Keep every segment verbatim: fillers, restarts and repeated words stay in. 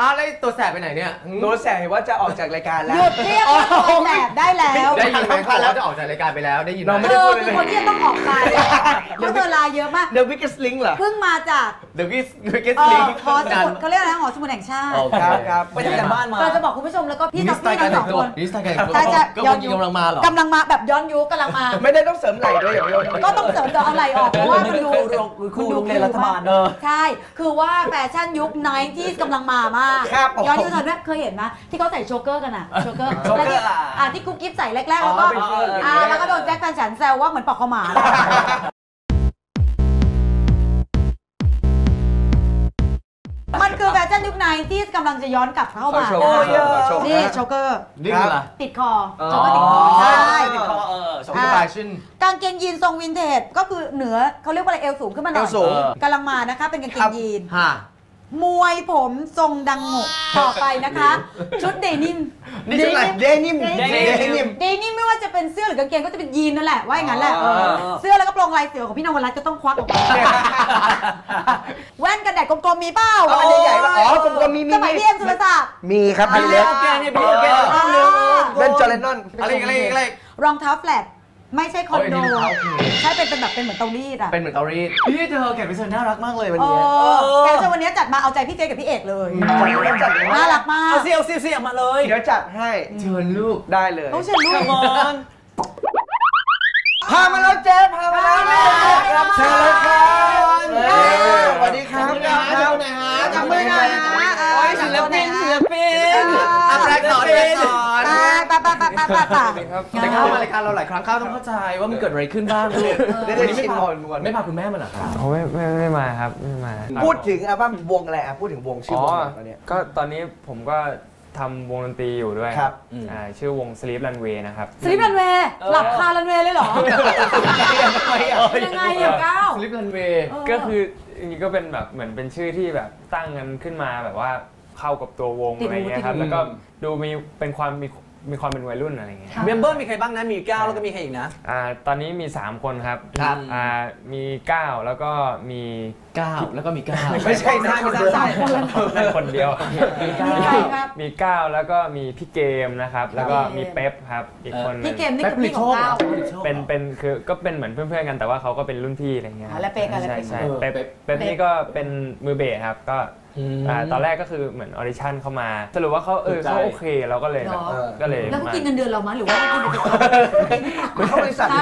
อ้าวแล้วตัวแสบไปไหนเนี่ยตัวแสบว่าจะออกจากรายการแล้วหยุดเรียกตัวแสบได้แล้วได้ยินไหมคะแล้วจะออกจากรายการไปแล้วได้ยินไหมเออคือคนที่จะต้องออกไปเพราะเวลาเยอะมาก The Biggest Link เหรอเพิ่งมาจาก The Biggest Link หอสมุดเขาเรียกอะไรหอสมุดแห่งชาติครับครับไปจากบ้านมาเราจะบอกคุณผู้ชมแล้วก็พี่น้องพี่น้องสองคนนี่สไตล์การแต่งตัวย้อนยุคกำลังมาหรอกำลังมาแบบย้อนยุคกำลังมาไม่ได้ต้องเสริมไหล่ด้วยก็ต้องเสริมตัวเอาไหล่ออกเพราะว่าคุณดูคุณดูในรัฐบาลเออใช่คือว่าแฟชั่นยุคไนน์ตี้ที่กำลังมามากย้อนยุคตอนนั้นเคยเห็นไหมที่เขาใส่โชเกอร์กันอ่ะโชเกอร์อ่ะที่กุ๊กกิ๊บใส่แรกๆแล้วก็อ่ะแล้วก็โดนแจ็คแฟนฉันแซวว่าเหมือนปอกขม่ามันคือแฟชั่นยุคไนน์ที่กำลังจะย้อนกลับเข้ามานี่โชเกอร์นี่คืออะไรติดคอโชเกอร์ติดคอใช่ติดคอเออสองสไตล์ชิ้นกางเกงยีนทรงวินเทจก็คือเหนือเขาเรียกว่าอะไรเอวสูงขึ้นมาหน่อยกำลังมานะคะเป็นกางเกงยีนมวยผมทรงดังหกต่อไปนะคะชุดเดนิมเดนิมเดนิมเดนิมไม่ว่าจะเป็นเสื้อหรือกางเกงก็จะเป็นยีนนั่นแหละว่าอย่างนั้นแหละเสื้อแล้วก็กระโปรงลายเสือของพี่นวรัตน์ก็ต้องควักออกมาแว่นกันแดดกลมๆมีเป้าอันใหญ่ๆอ๋อกลมๆมีมีสมัยเรียนสุรศักดิ์มีครับอันเล็กเป็นจอร์แดนนอนอะไรอะไรอะไรรองเท้าแฟลตไม่ใช่คอนโดใช่เป็นเป็นแบบเป็นเหมือนเตารีดอะเป็นเหมือนเตารีดพี่เธอแขกพิเศษน่ารักมากเลยวันนี้แขกพิเศษวันนี้จัดมาเอาใจพี่เจกับพี่เอกเลยน่ารักมากเอาเสี้ยวเสี้ยวเสี้ยวมาเลยเดี๋ยวจัดให้เชิญลูกได้เลยต้องเชิญลูกพามาแล้วเจ๊พามาแล้วเชิญเลยครับสวัสดีครับเจ้าเจ้าไหนฮะจำไม่ได้โอ้ยศิลปินศิลปินอัปแรกหน่อยป้าป้าป้าป้าป้าป้าแต่ข้าวมารายการเราหลายครั้งข้าวต้องเข้าใจว่ามันเกิดอะไรขึ้นบ้างไม่ได้ชินพอนวลไม่พาคุณแม่มาหรอครับเขาไม่ไม่ไม่มาครับไม่มาพูดถึงอัลบั้มวงอะไรอ่ะพูดถึงวงชื่อวงตอนนี้ก็ตอนนี้ผมก็ทำวงดนตรีอยู่ด้วยครับชื่อวง Sleep Landway นะครับ Sleep Landway หลับคา Landway เลยเหรอยังไงอย่างก้าว Sleep Landway ก็คือนี่ก็เป็นแบบเหมือนเป็นชื่อที่แบบตั้งกันขึ้นมาแบบว่าเข้ากับตัววงอะไรเงี้ยครับแล้วก็ดูมีเป็นความมีมีความเป็นวัยรุ่นอะไรเงี้ยเมมเบอร์มีใครบ้างนะมีเก้าแล้วก็มีใครอีกนะอ่าตอนนี้มีสามคนครับอ่ามีเก้าแล้วก็มีเก้าแล้วก็มีเก้าไม่ใช่นะไม่ใช่คนเดียวมีเก้ามีเก้าแล้วก็มีพี่เกมนะครับแล้วก็มีเป๊ปครับอีกคนพี่เกมนี่คือพี่ของเก้าเป็นเป็นคือก็เป็นเหมือนเพื่อนๆกันแต่ว่าเขาก็เป็นรุ่นพี่อะไรเงี้ยแล้วเป๊ปใช่ใช่เป๊ปเป๊ปนี่ก็เป็นมือเบสครับก็ตอนแรกก็คือเหมือนออดิชั่นเข้ามาสรุปว่าเขาเออเขาโอเคเราก็เลยก็เลยแล้วกินเงินเดือนเรามั้ยหรือว่าเขาบริษัทเ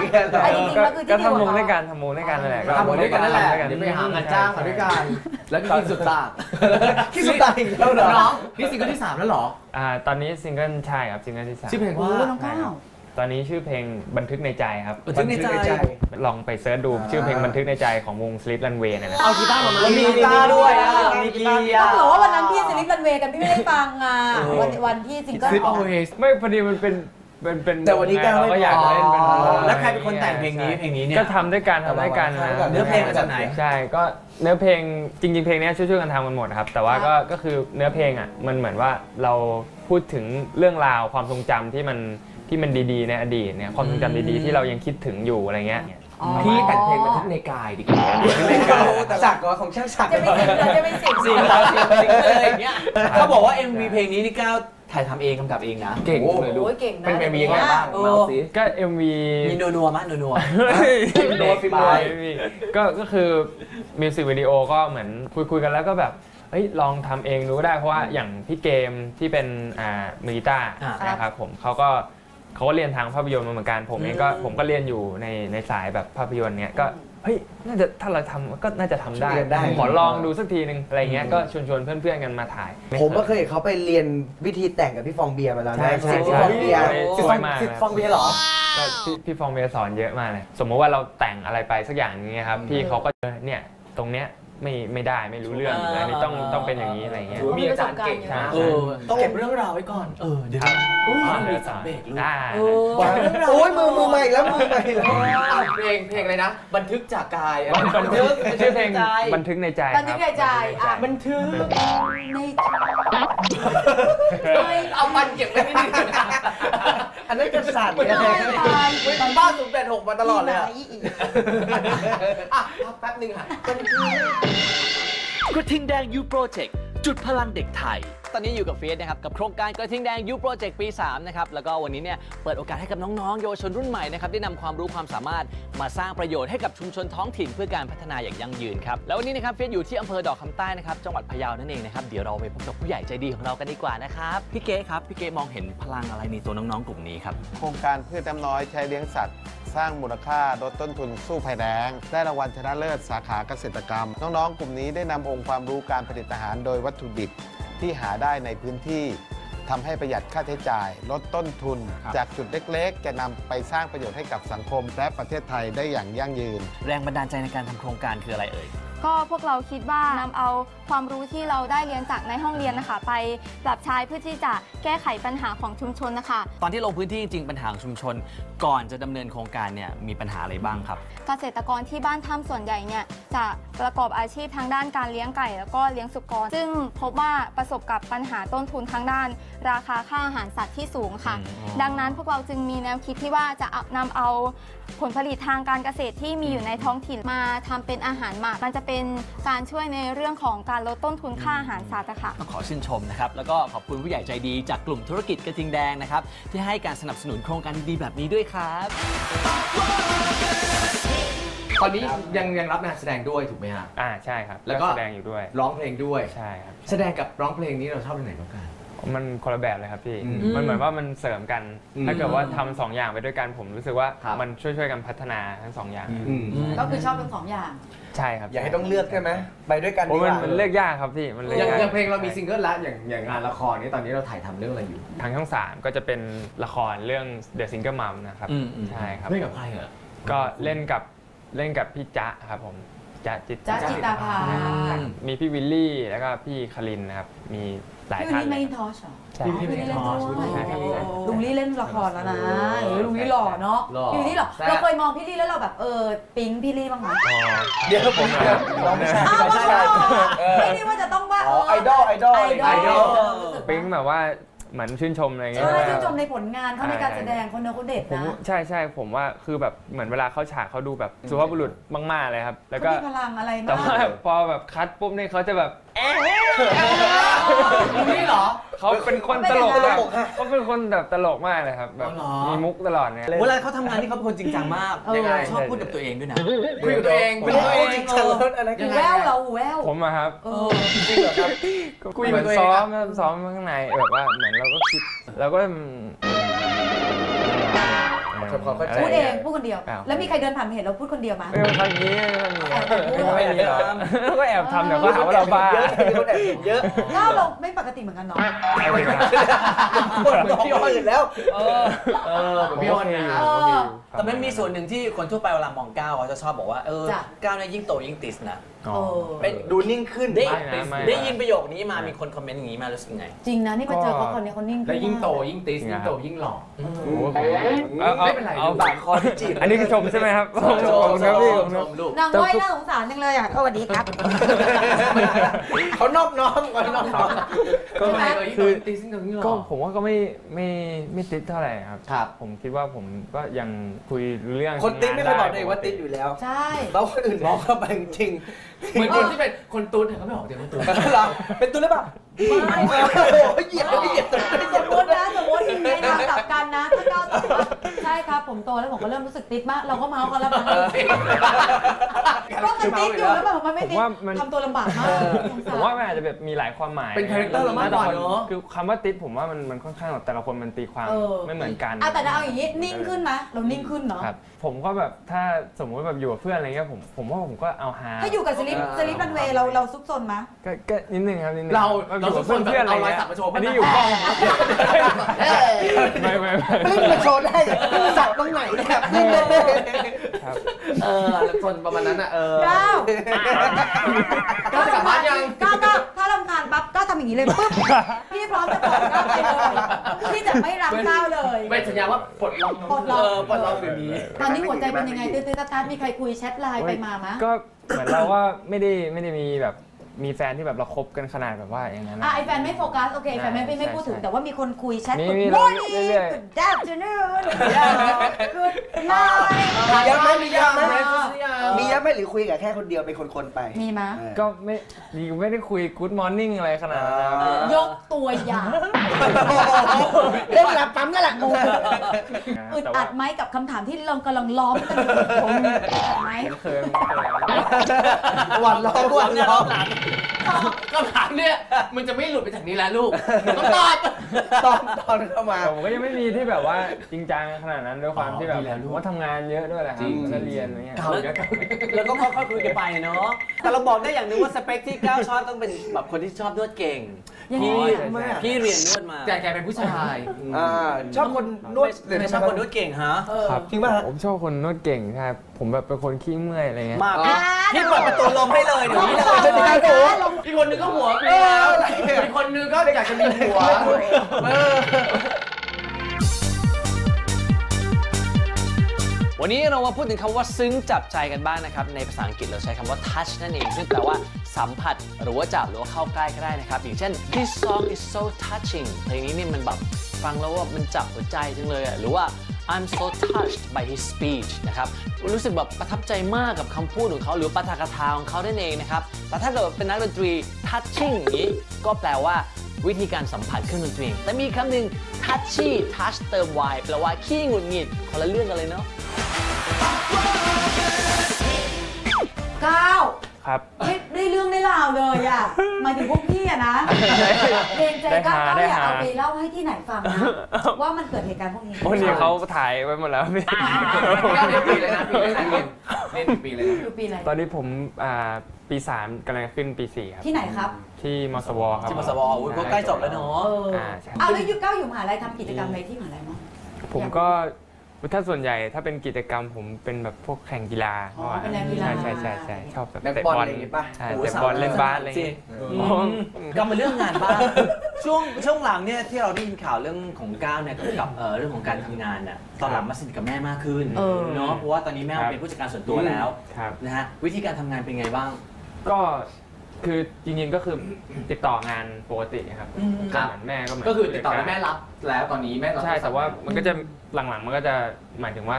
องก็ทำวงด้วยกันทำวงด้วยกันนั่นแหละทำวงด้วยกันนั่นแหละไปหางานจ้างด้วยกันแล้วก็คิดสุดตาคิดสุดตาอีกแล้วเหรอนี่ซิงเกิลที่สามแล้วเหรออ่าตอนนี้ซิงเกิลใช่ครับซิงเกิลที่สามชื่อเพลงว่าน้องก้าวตอนนี้ชื่อเพลงบันทึกในใจครับบันทึกในใจลองไปเสิร์ชดูชื่อเพลงบันทึกในใจของวง Sleep Landway นะนะเอากีตาร์มาแล้วมีกีตาร์ด้วยนะมีกีตาร์ก็บอกว่าวันนั้นพี่ Sleep Landway กันพี่ไม่ได้ฟังอ่ะวันวันที่ซิงเกิลออกไม่พอดีมันเป็นเป็นแต่วันนี้ก้าวไม่อยากเล่นเป็นแล้วใครเป็นคนแต่งเพลงนี้เพลงนี้เนี่ยก็ทำด้วยกันทำด้วยกันเนื้อเพลงมาจากไหนใช่ก็เนื้อเพลงจริงๆเพลงนี้ช่วยๆกันทำกันหมดครับแต่ว่าก็ก็คือเนื้อเพลงอ่ะมันเหมือนว่าเราพูดถึงเรื่องราวความทรงจำที่มันที่มันดีๆในอดีตเนี่ยความทรงจำดีๆที่เรายังคิดถึงอยู่อะไรเงี้ยพี่แต่งเพลงบันทึกในกายดิสักก็ของช่างสักจะไม่สิบเลยจะไม่สิบสิบเลยอะไรเงี้ยเขาบอกว่า เอ็ม วี เพลงนี้นี่ก้าวถ่ายทำเองกำกับเองนะเก่งเลยดูเป็น เอ็ม วี ยังไงบ้างก็ เอ็ม วี มีนัวนัวมั้ยนัวนัวนัวฟิล์มก็ก็คือมิวสิกวิดีโอก็เหมือนคุยๆกันแล้วก็แบบลองทำเองรู้ได้เพราะว่าอย่างพี่เกมที่เป็นมือกีตาร์นะครับผมเขาก็เขาก็เรียนทางภาพยนตร์มาเหมือนกันผมเองก็ผมก็เรียนอยู่ในในสายแบบภาพยนตร์เนี้ยก็เฮ้ยน่าจะถ้าเราทำก็น่าจะทำได้ขอลองดูสักทีนึงอะไรเงี้ยก็ชวนชวนเพื่อนๆกันมาถ่ายผมก็เคยเห็นเขาไปเรียนวิธีแต่งกับพี่ฟองเบียร์มาแล้วนะใช่พี่ฟองเบียร์สวยมากพี่ฟองเบียร์หรอพี่ฟองเบียร์สอนเยอะมากเลยสมมติว่าเราแต่งอะไรไปสักอย่างนี้ครับพี่เขาก็เนี่ยตรงเนี้ยไม่ไม่ได้ไม่รู้เรื่องอันนี้ต้องต้องเป็นอย่างนี้อะไรเงี้ยมีอาจารย์เก่งนะต้องเก็บเรื่องราวไว้ก่อนเออเดี๋ยวมีสามเบรกได้โอ้ยมือมือใหม่แล้วมือใหม่แล้วเพลงเพลงอะไรนะบันทึกจากกายบันทึกชื่อเพลงบันทึกในใจบันทึกในใจอ่ะบันทึกในเอามันเก็บไว้นิดนึงอันนั้นกระสันเลยมันบ้าสูงแปดหกมาตลอดเลยอ่ะแป๊บนึงค่ะกระทิงแดงยูโปรเจกต์จุดพลังเด็กไทย ตอนนี้อยู่กับเฟียสนะครับกับโครงการกระทิงแดงยูโปรเจกต์ปีสามนะครับแล้วก็วันนี้เนี่ยเปิดโอกาสให้กับน้องๆเยาวชนรุ่นใหม่นะครับได้นำความรู้ความสามารถมาสร้างประโยชน์ให้กับชุมชนท้องถิ่นเพื่อการพัฒนาอย่างยั่งยืนครับแล้ววันนี้นะครับเฟียสอยู่ที่อำเภอดอกคำใต้นะครับจังหวัดพะเยานั่นเองนะครับเดี๋ยวเราไปพบกับผู้ใหญ่ใจดีของเรากันดีกว่านะครับพี่เก๋ครับพี่เก๋มองเห็นพลังอะไรในตัวน้องๆกลุ่มนี้ครับโครงการพืชน้ำน้อยใช้เลี้ยงสัตว์สร้างมูลค่าลดต้นทุนสู้ภัยแล้งได้รางวัลชนะเลิศสาขาเกษตรกรรมน้องๆกลุ่มนี้ได้นำองค์ความรู้การผลิตอาหารโดยวัตถุดิบที่หาได้ในพื้นที่ทำให้ประหยัดค่าใช้จ่ายลดต้นทุนจากจุดเล็กๆจะนำไปสร้างประโยชน์ให้กับสังคมและประเทศไทยได้อย่างยั่งยืนแรงบันดาลใจในการทำโครงการคืออะไรเอ่ยก็พวกเราคิดว่านำเอาความรู้ที่เราได้เรียนจากในห้องเรียนนะคะไปปรับใช้เพื่อที่จะแก้ไขปัญหาของชุมชนนะคะตอนที่ลงพื้นที่จริงปัญหาของชุมชนก่อนจะดำเนินโครงการเนี่ยมีปัญหาอะไรบ้างครับเกษตรกรที่บ้านถ้ำส่วนใหญ่เนี่ยจะประกอบอาชีพทางด้านการเลี้ยงไก่แล้วก็เลี้ยงสุกรซึ่งพบว่าประสบกับปัญหาต้นทุนทางด้านราคาค่าอาหารสัตว์ที่สูงค่ะดังนั้นพวกเราจึงมีแนวคิดที่ว่าจะนำเอาผลผลิตทางการเกษตรที่มีอยู่ในท้องถิ่นมาทำเป็นอาหารหมักมันจะเป็นการช่วยในเรื่องของการลดต้นทุนค่าอาหารสัตว์ค่ะขอชื่นชมนะครับแล้วก็ขอบคุณผู้ใหญ่ใจดีจากกลุ่มธุรกิจกระทิงแดงนะครับที่ให้การสนับสนุนโครงการดีแบบนี้ด้วยครับตอนนี้ยังยังรับงานแสดงด้วยถูกไหมฮะอ่าใช่ครับแล้วก็แสดงอยู่ด้วยร้องเพลงด้วยใช่ครับแสดงกับร้องเพลงนี้เราชอบไหนมากกว่ามันคนละแบบเลยครับพี่มันเหมือนว่ามันเสริมกันถ้าเกิดว่าทำสองอย่างไปด้วยกันผมรู้สึกว่ามันช่วยๆกันพัฒนาทั้งสองอย่างก็คือชอบทั้งสองอย่างใช่ครับอย่าให้ต้องเลือกใช่ไหมไปด้วยกันดีกว่ามันเลือกยากครับพี่มันเลือกยากอย่างเพลงเรามีซิงเกิลละอย่างอย่างงานละครนี้ตอนนี้เราถ่ายทำเรื่องอะไรอยู่ทางช่องสามก็จะเป็นละครเรื่อง The Single Mom นะครับใช่ครับเล่นกับใครเหรอก็เล่นกับเล่นกับพี่จ๊ะครับผมจ๊ะจิตตาภามีพี่วิลลี่แล้วก็พี่คารินนะครับมีพี่วิลลี่ไม่ทอชพี่วิลลี่ไม่ทอชลุงลี่เล่นละครแล้วนะลุงลี่หล่อเนาะพี่วิลลี่หล่อเราเคยมองพี่ลี่แล้วเราแบบเออปิ๊งพี่ลี่บ้างไหมเดี๋ยวผมเราไม่ใช่ไม่ใช่ไม่ได้ว่าจะต้องว่าไอดอลไอดอลไอดอลปิ๊งแบบว่าเหมือนชื่นชมอะไรเงี้ยใช่ชื่นชมในผลงานเขาในการแสดงคนเนื้อคนเด็ดนะใช่ใช่ผมว่าคือแบบเหมือนเวลาเข้าฉากเขาดูแบบสุภาพบุรุษมากๆเลยครับแล้วก็มีพลังอะไรแต่ว่าพอแบบคัดปุ๊บเนี่ยเขาจะแบบเอ๊ะนี่เหรอเขาเป็นคนตลกแบบเขาเป็นคนแบบตลกมากเลยครับแบบมีมุกตลอดเนี่ยเวลาเขาทำงานที่เขาเป็นคนจริงจังมากชอบพูดกับตัวเองด้วยนะคุยกับตัวเองเป็นตัวเองจริงจังอะไรกันแววเราแววผมอะครับจริงเหรอครับคุยเหมือนซ้อมซ้อมข้างในแบบว่าเหมือนเราก็คิดเราก็พูดเองพูดคนเดียวแล้วมีใครเดินผ่านเห็นเราพูดคนเดียวมั้ยทำนี้แอบพูดไม่ได้หรอก็แอบทำแต่ก็หาว่าเราบ้าเยอะถ้าเราไม่ปกติเหมือนกันเนาะเหมือนพี่อ้อนอยู่แล้วเออเออพี่อ้อนนะแต่มันมีส่วนหนึ่งที่คนทั่วไปเวลามองก้าวเขาจะชอบบอกว่าเออก้าวเนี่ยยิ่งโตยิ่งติสนะดูนิ่งขึ้นได้ได้ยินประโยคนี้มามีคนคอมเมนต์อย่างนี้มารู้สึกไงจริงนะนี่พอเจอเขาคนนี้เขานิ่งแล้วยิ่งโตยิ่งติสยิ่งโตยิ่งหล่อไม่เป็นไรปากคอที่จีบอันนี้คือชมใช่ไหมครับชมครับพี่ชมลูกนางไหวน่าสงสารจังเลยอ่ะสวัสดีครับเขานอบน้อมเขานอบน้อมก็คือติสยิ่งหล่อก็ผมว่าก็ไม่ไม่ไม่ติสเท่าไหร่ครับครับผมคิดว่าผมก็ยังคุยเรื่องคนติสไม่เคยบอกเลยว่าติสอยู่แล้วใช่แล้วคนอื่นมองเข้าไปจริงเหมือนคนที่เป็นคนตุ้นเขาไม่ออกเดี๋ยวเป็นตุ้นเราเป็นตุ้นหรือเปล่าไม่เหยียดไม่เหยียดตุ้นสมมตินะสมมติในทางกลับกันนะถ้าก้าวต่ำใช่ครับผมโตแล้วผมก็เริ่มรู้สึกติดมากเราก็เมาส์กันแล้วมันก็มันติดอยู่แล้วแบบมันไม่ติดทำตัวลำบากมากผมว่ามันอาจจะแบบมีหลายความหมายเป็นคาแรคเตอร์เรามากกว่าเนอะคือคำว่าติดผมว่ามันมันค่อนข้างแต่ละคนมันตีความไม่เหมือนกันแต่เราเอาอย่างนี้นิ่งขึ้นไหมเรานิ่งขึ้นเนาะผมก็แบบถ้าสมมติแบบอยู่กับเพื่อนอะไรเงี้ยผมผมว่าผมก็เอาฮาถ้าอยู่กับSleep Sleep Landwayเราเราซุกซนไหมก็นิดนึงครับนิดนึงเราเราซุกซนเพื่อนอะไรเงี้ยอันนี้อยู่กล้องไม่ไม่ไม่มาโชว์ได้สัตว์ตรงไหนเนี่ยเออซุกซนประมาณนั้นอ่ะเออก้าวก้าวสามารถยังก้าวก้าวถ้ารำคาญปั๊บก้าวทำอย่างนี้เลยปุ๊บพี่พร้อมจะปล่อยก้าวไปเลยพี่จะไม่รับก้าวเลยไม่สัญญาว่าปลดล็อกปลดล็อกปลดล็อกเดี๋ยวนี้ตอนนี้หัวใจเป็นยังไงตื้อตื้อตาตามีใครคุยแชทไลน์ไปมาไหมก็เหมือนเราว่าไม่ได้ไม่ได้มีแบบ มีแฟนที่แบบเราคบกันขนาดแบบว่าอย่างนั้นอ่ะไอแฟนไม่โฟกัสโอเคแฟนไม่ไม่พูดถึงแต่ว่ามีคนคุยแชทกันเรื่อยๆ Good afternoon Good night ยังไม่มียังไม่มียังไม่หรือคุยกับแค่คนเดียวเป็นคนๆไปมีมั้ยก็ไม่ดีไม่ได้คุย Good morning อะไรขนาดนั้นยกตัวอย่างเรื่องรับปั๊มนั่นแหละอึดอัดไหมกับคำถามที่เรากำลังล้อมกันอยู่ไหมเคยหวั่นล้อหวั่นล้อคำถามเนี่ยมันจะไม่หลุดไปจากนี้แล้วลูกต้องตอบตอนตอนเข้ามาผมก็ยังไม่มีที่แบบว่าจริงจังขนาดนั้นด้วยความที่แบบว่าทำงานเยอะด้วยแหละครับแล้วเรียนอะไรเงี้ยแล้วก็ค่อยๆคุยกันไปเนาะแต่เราบอกได้อย่างนึงว่าสเปคที่ก้าวชอบต้องเป็นแบบคนที่ชอบนวดเก่งพี่พี่เรียนนวดมาแต่แกเป็นผู้ชายชอบคนนวดหรือชอบคนนวดเก่งฮะครับจริงป่ะผมชอบคนนวดเก่งครับผมแบบเป็นคนขี้เมื่อยอะไรเงี้ยพี่เปิดประตูลมให้เลยเดี๋ยวพี่จะเป็นการดูอีกคนนึงก็หัวเปลี่ยวอีกคนนึงก็อยากจะมีหัววันนี้เรามาพูดถึงคำว่าซึ้งจับใจกันบ้างนะครับในภาษาอังกฤษเราใช้คำว่า touch นั่นเองซึ่งแปลว่าสัมผัสหรือว่าจับหรือว่าเข้าใกล้ก็ได้นะครับอย่างเช่น this song is so touching เพลงนี้นี่มันแบบฟังแล้วว่ามันจับหัวใจจังเลยหรือว่า I'm so touched by his speech นะครับรู้สึกแบบประทับใจมากกับคำพูดของเขาหรือปาฐกถาของเขานั่นเองนะครับแต่ถ้าเกิดเป็นนักดนตรี touching อย่างนี้ก็แปลว่าวิธีการสัมผัสเครื่องดนตรีแต่มีคำหนึ่ง touchy touch เติม y แปลว่าขี้หงุดหงิดคนละเรื่องกันเลยเนาะก้าวครับได้เรื่องได้ราวเลยอ่ะมาถึงพวกพี่อ่ะนะเพลงใจก้าวอยากเอาไปเล่าให้ที่ไหนฟังนะว่ามันเกิดเหตุการณ์พวกนี้พวกนี้เขาถ่ายไว้หมดแล้วพี่ปีเลยนะปีเลยนะตอนนี้ผมปีสามกำลังขึ้นปีสี่ครับที่ไหนครับที่มสวครับที่มสวอุ้ยก็ใกล้จบแล้วเนาะอ้าวแล้วยุคก้าวอยู่มหาลัยทำกิจกรรมอะไรที่มหาลัยมั้งผมก็ถ้าส่วนใหญ่ถ้าเป็นกิจกรรมผมเป็นแบบพวกแข่งกีฬาใช่ใช่ใช่ใช่ชอบแบบเตะบอลอะไรอย่างงี้ป่ะเตะบอลเล่นบาสอะไรอย่างงี้ก็มาเรื่องงานบ้างช่วงช่วงหลังเนี่ยที่เราได้ยินข่าวเรื่องของก้าวเนี่ยเกี่ยวกับเรื่องของการทำงานน่ะตอนหลังมาสนิทกับแม่มากขึ้นเนาะเพราะว่าตอนนี้แม่เป็นผู้จัดการส่วนตัวแล้วนะฮะวิธีการทำงานเป็นไงบ้างก็คือจริงๆก็คือติดต่องานปกติครับเหมือนแม่ก็เหมือนก็คือติดต่อแล้วแม่รับแล้วตอนนี้แม่รับใช่แต่ว่ามันก็จะหลังๆมันก็จะหมายถึงว่า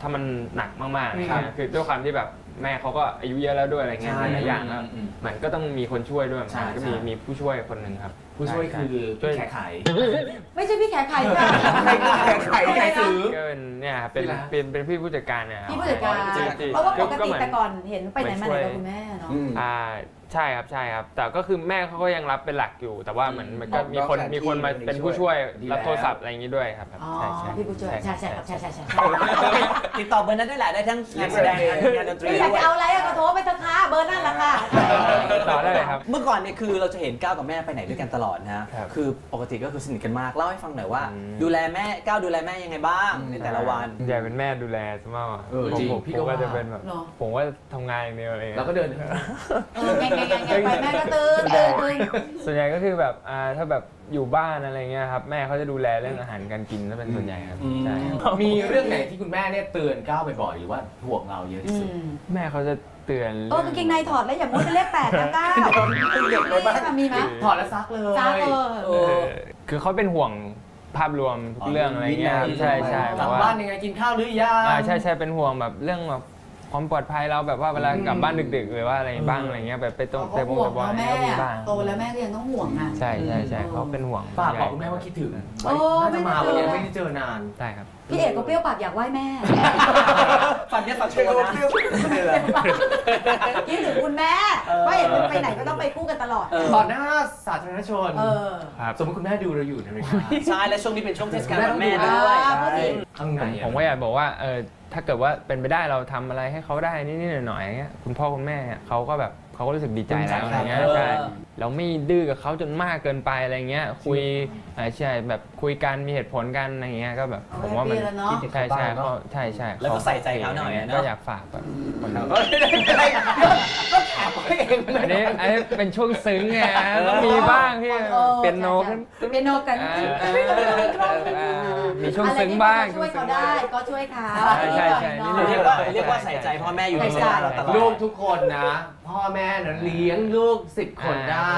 ถ้ามันหนักมากๆนะคือด้วยความที่แบบแม่เขาก็อายุเยอะแล้วด้วยอะไรเงี้ยหลายอย่างแล้วเหมือนก็ต้องมีคนช่วยด้วยก็มีมีผู้ช่วยคนหนึ่งครับผู้ช่วยคือพี่แขกไข่ไม่ใช่พี่แขกไข่ค่ะแขกไข่แขกซื้อก็เป็นเนี่ยครับเป็นเป็นเป็นพี่ผู้จัดการเนี่ยพี่ผู้จัดการเพราะว่าปกติแต่ก่อนเห็นไปไหนมาไหนกับคุณแม่เนาะอ่าใช่ครับใช่ครับแต่ก็คือแม่เขาก็ยังรับเป็นหลักอยู่แต่ว่าเหมือนมันก็มีคนมีคนมาเป็นผู้ช่วยรับโทรศัพท์อะไรอย่างนี้ด้วยครับใช่ใช่พี่ผู้ช่วยใช่ใช่ครับใช่ใช่ใช่ติดต่อเบอร์นั้นได้หลายได้ทั้งงานแสดงงานดนตรีอยากจะเอาอะไรก็โทรไปเถอะค่ะเบอร์นั่นแหละค่ะต่อได้เลยครับเมื่อก่อนเนี่ยคือเราจะเห็นก้าวกับแม่ไปไหนด้วยกันตลอดนะคือปกติก็คือสนิทกันมากเล่าให้ฟังหน่อยว่าดูแลแม่ก้าวดูแลแม่ยังไงบ้างในแต่ละวันใหญ่เป็นแม่ดูแลซะมากผมพี่ก็จะเป็นแบบผมว่าทำงานอย่างเดียวเลยเราก็เดินไปแม่ก็ตื่นตื่นส่วนใหญ่ก็คือแบบถ้าแบบอยู่บ้านอะไรเงี้ยครับแม่เขาจะดูแลเรื่องอาหารการกินนั่นเป็นส่วนใหญ่ครับใช่มีเรื่องไหนที่คุณแม่เนี่ยเตือนก้าวบ่อยๆหรือว่าห่วงเราเยอะที่สุดแม่เขาจะเตือนโอ้กางเกงในถอดแล้วอย่ามุดไปเลขแปดนะก้าวมีไหมถอดแล้วซักเลยซักเลยคือเขาเป็นห่วงภาพรวมทุกเรื่องอะไรเงี้ยใช่ใช่กลับบ้านยังไงกินข้าวหรือยังใช่ใช่เป็นห่วงแบบเรื่องแบบความปลอดภัยเราแบบว่าเวลากลับบ้านดึกๆหรือว่าอะไรบ้างอะไรเงี้ยแบบไปตรงไปวงกับบอลอะไรก็มีบ้างโตแล้วแม่ก็ยังต้องห่วงอ่ะใช่ใช่ใช่เขาเป็นห่วงฝากบอกคุณแม่ว่าคิดถึงน่าจะมาวันนี้ไม่ได้เจอนานใช่ครับพี่เอกก็เปรี้ยวปากอยากไหว้แม่ฝันเนี่ยฝันชัวร์นะคิดถึงคุณแม่ว่าเอกไปไหนก็ต้องไปคู่กันตลอดตอนหน้าสาธารณชนสมมติคุณแม่ดูเราอยู่นะใช่และช่วงนี้เป็นช่วงเทศกาลวันแม่ด้วยผมก็อยากบอกว่าเออถ้าเกิดว่าเป็นไปได้เราทำอะไรให้เขาได้นิดๆหน่อยๆคุณพ่อคุณแม่เขาก็แบบเขาก็รู้สึกดีใจแล้วอะไรเงี้ยใช่ เราไม่ดื้อกับเขาจนมากเกินไปอะไรเงี้ยคุยใช่แบบคุยกันมีเหตุผลกันอะไรเงี้ยก็แบบผมว่ามันใช่ใช่เขาใช่ใช่แล้วก็ใส่ใจเขาหน่อยนะก็อยากฝากแบบคนเราก็ถามเขาเองอันนี้อันนี้เป็นช่วงซึ้งไงต้องมีบ้างพี่เปียโนกันเปียโนกันมีช่วงซึ้งบ้างช่วยเขาได้ก็ช่วยเขาใช่ใช่เรียกว่าเรียกว่าใส่ใจพ่อแม่อยู่ในใจลูกทุกคนนะพ่อแม่เนี่ยเลี้ยงลูกสิบคนได้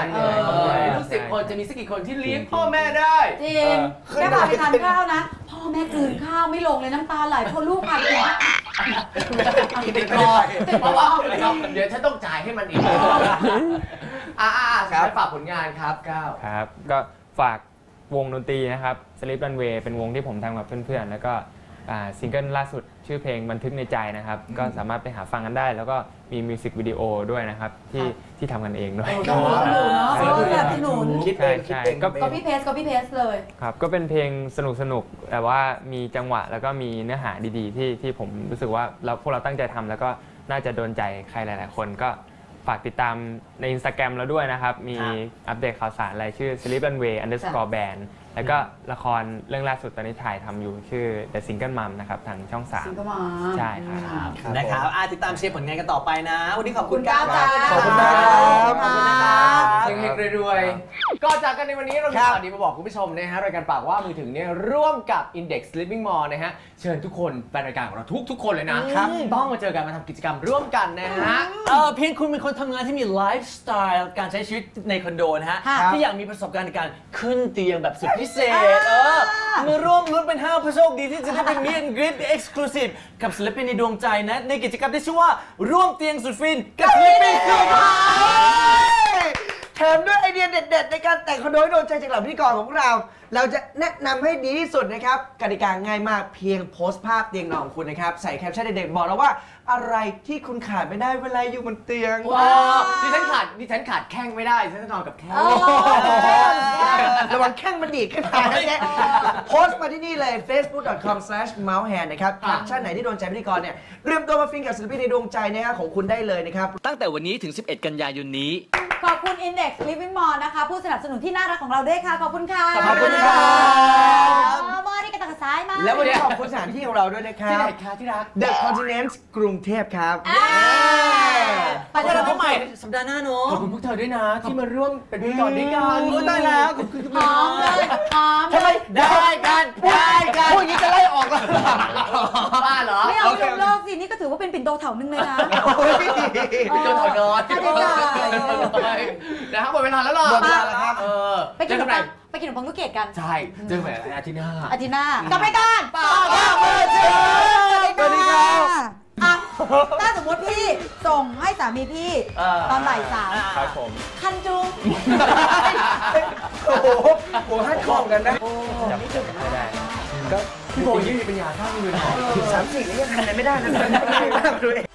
ลูกสิบคนจะมีสักกี่คนที่เลี้ยงพ่อแม่ได้จริงแค่พาไปทานข้าวนะพ่อแม่กินข้าวไม่ลงเลยน้ำตาไหลเพราะลูกพาไปติดคอเพราะว่าเดี๋ยวฉันต้องจ่ายให้มันอีกอ่าครับฝากผลงานครับก้าวครับก็ฝากวงดนตรีนะครับ Sleep Landway เป็นวงที่ผมทำกับเพื่อนๆแล้วก็ซิงเกิลล่าสุดชื่อเพลงบันทึกในใจนะครับก็สามารถไปหาฟังกันได้แล้วก็มีมิวสิกวิดีโอด้วยนะครับที่ที่ทำกันเองด้วยก็หนูเนาะก็แบบหนูคิดเองคิดเองก็ก็พี่เพสก็พี่เพสเลยครับก็เป็นเพลงสนุกสนุกแต่ว่ามีจังหวะแล้วก็มีเนื้อหาดีๆที่ที่ผมรู้สึกว่าเราพวกเราตั้งใจทำแล้วก็น่าจะโดนใจใครหลายๆคนก็ฝากติดตามใน Instagram เราด้วยนะครับมีอัปเดตข่าวสารอะไรชื่อ Sleep Landway underscore band แล้วก็ละครเรื่องล่าสุดตอนนี้ถ่ายทำอยู่ชื่อ The Single Mom นะครับทางช่องสาม Single Mom ใช่ครับนะครับติดตามเชียร์ผลงานกันต่อไปนะวันนี้ขอบคุณก้าวจ้าขอบคุณครับเฮงๆรวยๆก็จากกันในวันนี้เรามีข่าวดีมาบอกคุณผู้ชมนะฮะรายการปากว่ามือถึงเนี่ยร่วมกับ Index Living Mall นะฮะเชิญทุกคนแฟนรายการของเราทุกๆคนเลยนะครับต้องมาเจอกันมาทำกิจกรรมร่วมกันนะฮะเออเพียงคุณเป็นคนทำงานที่มีไลฟ์สไตล์การใช้ชีวิตในคอนโดนะฮะที่อยากมีประสบการณ์ในการขึ้นเตียงแบบสุดพิเศษเออมาร่วมลุ้นเป็นห้าผู้โชคดีที่จะได้เป็น Meet and Greet Exclusive กับศิลปินในดวงใจนะในกิจกรรมที่ชื่อว่าร่วมเตียงสุดฟินกับศิลปินสุดฮอตแถมด้วยไอเดียเด็ดๆในการแต่งคอนโดให้โดนใจจากเหล่าพิธีกรของเราเราจะแนะนำให้ดีที่สุดนะครับกติกาง่ายมากเพียงโพสต์ภาพเตียงนอนของคุณนะครับใส่แคปชั่นเด็ดๆบอกเราว่าอะไรที่คุณขาดไม่ได้เวลาอยู่บนเตียงว้าวดิฉันขาดดิฉันขาดแข้งไม่ได้ฉันจะนอนกับแข้งระวังแข้งมันดีดขึ้นมาโพสต์มาที่นี่เลย เฟซบุ๊ก ดอท คอม สแลช เมาส์แฮนด์ นะครับแคปชั่นไหนที่โดนใจพิธีกรเนี่ยเริ่มต้นมาฟินกับศิลปินในดวงใจนะครับของคุณได้เลยนะครับตั้งแต่วันนี้ถึงสิบเอ็ดกันยายนนี้ขอบคุณ Index Living Mall นะคะผู้สนับสนุนที่น่ารักของเราด้วยค่ะขอบคุณค่ะขอบคุณค่ะมอนี่กระตักสายมาแล้ววันนี้ขอบคุณสถานที่ของเราด้วยนะครับที่ไหนคะที่รัก The Continent กรุงเทพครับไปเจอกันใหม่สัปดาห์หน้าเนาะขอบคุณพวกเธอด้วยนะที่มาร่วมเป็นพิธีกรด้วยกันโอ้ยได้แล้วขอบคุณทุกคนทำไมได้กันได้กันพวกนี้จะไล่ออกแล้วบ้าเหรอไม่เอายกเลิกสินี่ก็ถือว่าเป็นปิ่นโตเถานึงเลยนะปิ่นโตเถานอนนะครับหมดเวลาแล้วหรอหมดเวลาแล้วครับไปกินขนมปังไปกินขนมปังลูกเกดกันใช่เจอกันอาทิตย์หน้าอาทิตย์หน้ากลับไปกันปะปะเบอร์เจอสวัสดีครับถ้าสมมติพี่ส่งให้สามีพี่ตอนบ่ายสามคันจูโอ้โหโอ้ฮัดคอมกันนะจับไม่ได้ก็พี่โบยี่มีปัญญาท่ามือหน่อยสามสี่นี่ก็ทำอะไรไม่ได้นะ